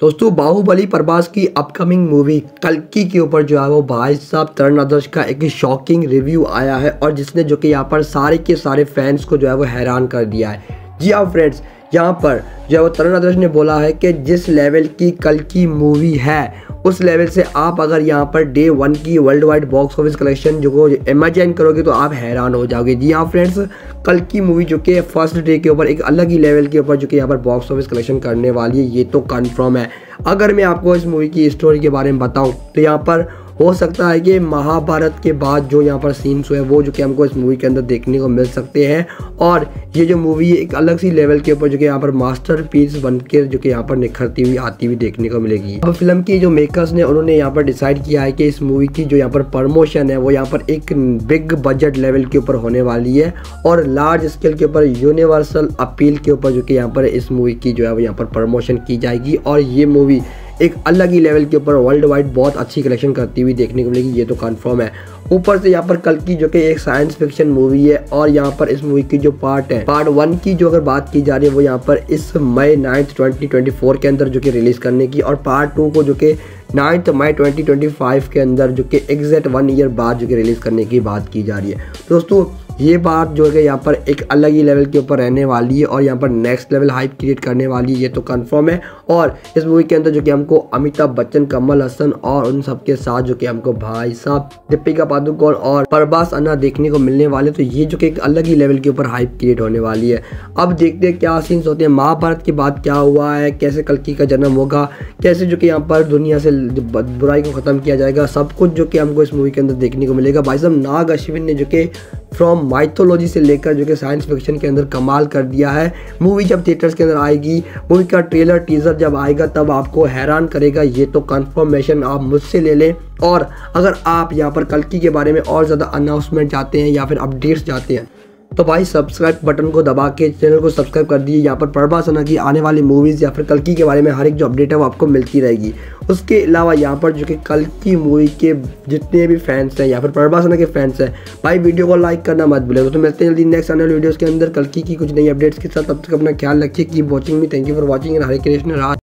दोस्तों बाहुबली प्रभास की upcoming movie कल्कि के ऊपर जो है वो भाई साहब तरण आदर्श का एक शॉकिंग रिव्यू आया है और जिसने जो कि यहाँ पर सारे के सारे फैंस को जो है वो हैरान कर दिया है। जी हाँ फ्रेंड्स, यहाँ पर जो है वो तरण आदर्श ने बोला है कि जिस लेवल की कल्कि मूवी है उस लेवल से आप अगर यहाँ पर डे 1 की world wide box office collection जो को इमेजिन करोगे तो आप हैरान हो जाओगे। जी हाँ फ्रेंड्स, कल्कि मूवी जो कि फर्स्ट डे के ऊपर एक अलग ही लेवल के ऊपर जो कि यहाँ पर बॉक्स ऑफिस कलेक्शन करने वाली है, ये तो कन्फर्म है। अगर मैं आपको इस मूवी की स्टोरी के बारे में बताऊँ तो यहाँ पर हो सकता है कि महाभारत के बाद जो यहाँ पर सीन्स हुए वो जो कि हमको इस मूवी के अंदर देखने को मिल सकते हैं और ये जो मूवी एक अलग सी लेवल के ऊपर जो कि यहाँ पर मास्टरपीस बनकर जो कि यहाँ पर निखरती हुई आती हुई देखने को मिलेगी। अब फिल्म की जो मेकर्स ने उन्होंने यहाँ पर डिसाइड किया है कि इस मूवी की जो यहाँ पर प्रमोशन है वो यहाँ पर एक बिग बजट लेवल के ऊपर होने वाली है और लार्ज स्केल के ऊपर यूनिवर्सल अपील के ऊपर जो कि यहाँ पर इस मूवी की जो है वो यहाँ पर प्रमोशन की जाएगी और ये मूवी एक अलग ही लेवल के ऊपर वर्ल्ड वाइड बहुत अच्छी कलेक्शन करती हुई देखने को मिलेगी, ये तो कन्फर्म है। ऊपर से यहाँ पर कल्कि जो कि एक साइंस फिक्शन मूवी है और यहाँ पर इस मूवी की जो पार्ट 1 की जो अगर बात की जा रही है वो यहाँ पर इस मई 9, 2024 के अंदर जो कि रिलीज़ करने की और पार्ट 2 को जो कि 9 मई 2025 के अंदर जो कि एग्जैक्ट 1 ईयर बाद जो कि रिलीज़ करने की बात की जा रही है। दोस्तों ये बात जो है यहाँ पर एक अलग ही लेवल के ऊपर रहने वाली है और यहाँ पर नेक्स्ट लेवल हाइप क्रिएट करने वाली है, ये तो कंफर्म है। और इस मूवी के अंदर जो कि हमको अमिताभ बच्चन, कमल हासन और उन सब के साथ जो कि हमको भाई साहब दीपिका पादुकोण और प्रभास अन्ना देखने को मिलने वाले, तो ये जो कि एक अलग ही लेवल के ऊपर हाइप क्रिएट होने वाली है। अब देखते हैं क्या सीन्स होते हैं, महाभारत के बाद क्या हुआ है, कैसे कल्कि का जन्म होगा, कैसे जो कि यहाँ पर दुनिया से बुराई को ख़त्म किया जाएगा, सब कुछ जो कि हमको इस मूवी के अंदर देखने को मिलेगा। भाई साहब नाग अश्विन ने जो कि फ्रॉम माइथोलॉजी से लेकर जो कि साइंस फिक्शन के अंदर कमाल कर दिया है। मूवी जब थिएटर्स के अंदर आएगी, मूवी का ट्रेलर टीजर जब आएगा तब आपको हैरान करेगा, ये तो कंफर्मेशन आप मुझसे ले लें। और अगर आप यहाँ पर कल्कि के बारे में और ज़्यादा अनाउंसमेंट चाहते हैं या फिर अपडेट्स चाहते हैं तो भाई सब्सक्राइब बटन को दबा के चैनल को सब्सक्राइब कर दीजिए। यहाँ पर प्रभास अन्ना की आने वाली मूवीज़ या फिर कल्कि के बारे में हर एक जो अपडेट है वो आपको मिलती रहेगी। उसके अलावा यहाँ पर जो कि कल्कि मूवी के जितने भी फैंस हैं या फिर प्रभास अन्ना के फैंस हैं, भाई वीडियो को लाइक करना मत भूलें। तो मिलते हैं जल्दी नेक्स्ट आने वाले वीडियोज़ के अंदर कल्कि की कुछ नई अपडेट्स के साथ। तब तक अपना ख्याल रखिए, keep watching me. Thank you for watching and Hare Krishna.